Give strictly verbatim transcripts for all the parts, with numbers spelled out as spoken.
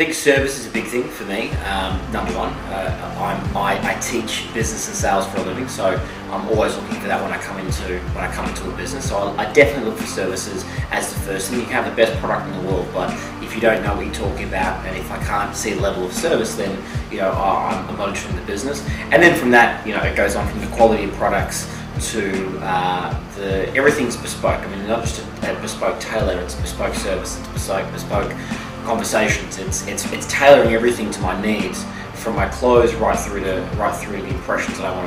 I think service is a big thing for me, um, number one. Uh, I'm, I, I teach business and sales for a living, so I'm always looking for that when I come into when I come into a business. So I'll, I definitely look for services as the first thing. You can have the best product in the world, but if you don't know what you're talking about, and if I can't see a level of service, then you know I'm, I'm not interested in the business. And then from that, you know, it goes on from the quality of products to uh, the everything's bespoke. I mean, not just a, a bespoke tailor; it's a bespoke service, it's bespoke bespoke. conversations. It's it's it's tailoring everything to my needs, from my clothes right through to right through to the impressions that I want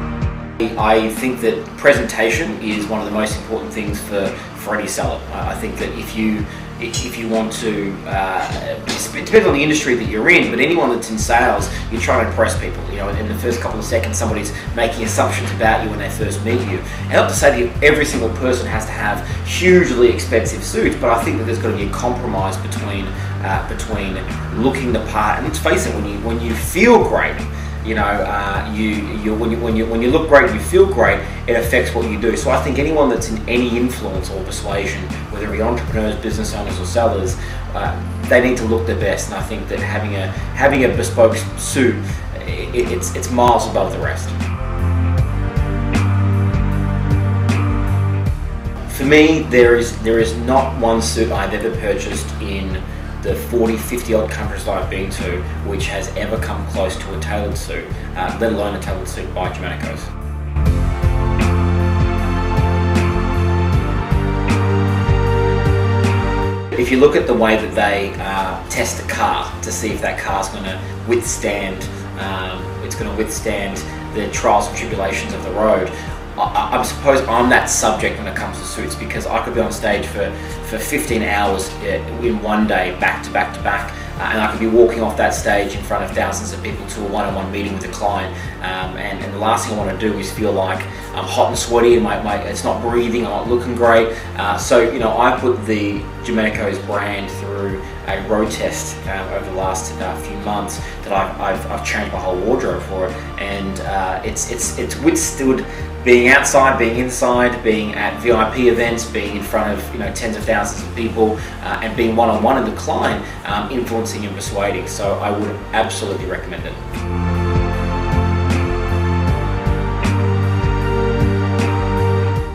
to make. I think that presentation is one of the most important things for for any seller. I think that if you if you want to, uh, it depends on the industry that you're in, but anyone that's in sales, you're trying to impress people. You know, in the first couple of seconds, somebody's making assumptions about you when they first meet you. And not to say that you, every single person has to have hugely expensive suits, but I think that there's got to be a compromise between uh, between looking the part. And let's face it, when you when you feel great, you know, uh, you you when you when you when you look great and you feel great, it affects what you do. So I think anyone that's in any influence or persuasion, whether it be entrepreneurs, business owners, or sellers, uh, they need to look their best. And I think that having a having a bespoke suit, it, it's it's miles above the rest. For me, there is there is not one suit I've ever purchased in the forty, fifty odd countries that I've been to which has ever come close to a tailored suit, uh, let alone a tailored suit by Germanicos. If you look at the way that they uh, test a car to see if that car's going to withstand, um, it's going to withstand the trials and tribulations of the road, I, I suppose I'm that subject when it comes to suits, because I could be on stage for, for fifteen hours in one day, back to back to back, uh, and I could be walking off that stage in front of thousands of people to a one-on-one meeting with a client, um, and, and the last thing I want to do is feel like I'm hot and sweaty and my, my, it's not breathing, I'm not looking great. Uh, so, you know, I put the Germanicos brand through a road test um, over the last uh, few months that I've, I've, I've changed my whole wardrobe for it, and uh, it's, it's, it's withstood being outside, being inside, being at V I P events, being in front of you know tens of thousands of people, uh, and being one-on-one in the client, um, influencing and persuading. So I would absolutely recommend it.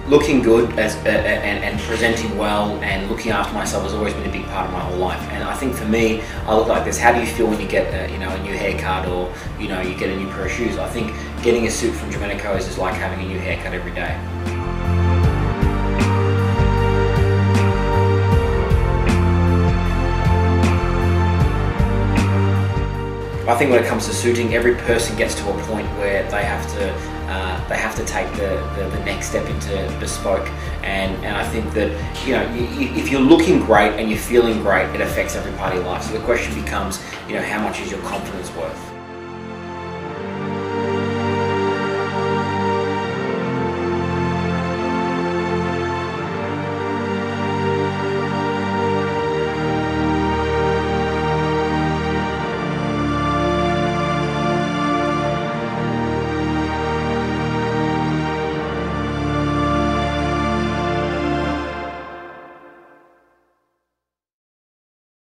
Looking good as, uh, and, and presenting well and looking after myself has always been a big part of my whole life. And I think for me, I look like this. How do you feel when you get a, you know, a new haircut, or you know, you get a new pair of shoes? I think getting a suit from Germanicos is like having a new haircut every day. I think when it comes to suiting, every person gets to a point where they have to uh, they have to take the, the, the next step into bespoke, and, and I think that you know you, you, if you're looking great and you're feeling great, it affects every part of your life. So the question becomes, you know, how much is your confidence worth?